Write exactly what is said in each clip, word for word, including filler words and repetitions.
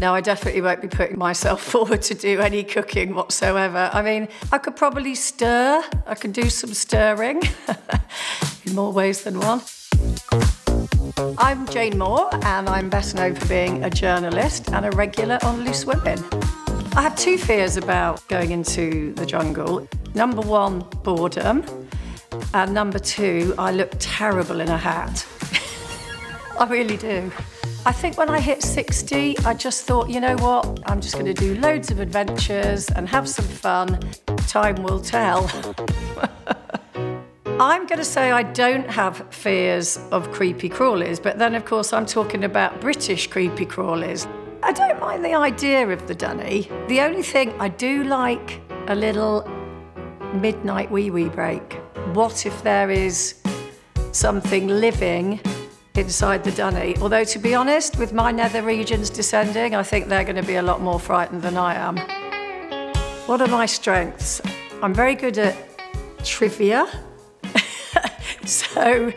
No, I definitely won't be putting myself forward to do any cooking whatsoever. I mean, I could probably stir. I can do some stirring in more ways than one. I'm Jane Moore, and I'm best known for being a journalist and a regular on Loose Women. I have two fears about going into the jungle. Number one, boredom. And number two, I look terrible in a hat. I really do. I think when I hit sixty, I just thought, you know what? I'm just going to do loads of adventures and have some fun. Time will tell. I'm going to say I don't have fears of creepy crawlies, but then, of course, I'm talking about British creepy crawlies. I don't mind the idea of the dunny. The only thing I do like a little midnight wee-wee break. What if there is something living inside the dunny? Although, to be honest, with my nether regions descending, I think they're going to be a lot more frightened than I am. What are my strengths? I'm very good at trivia. So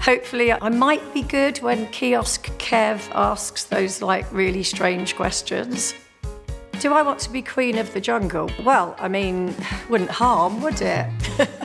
hopefully I might be good when Kiosk Kev asks those like really strange questions. Do I want to be queen of the jungle? Well, I mean, wouldn't harm, would it?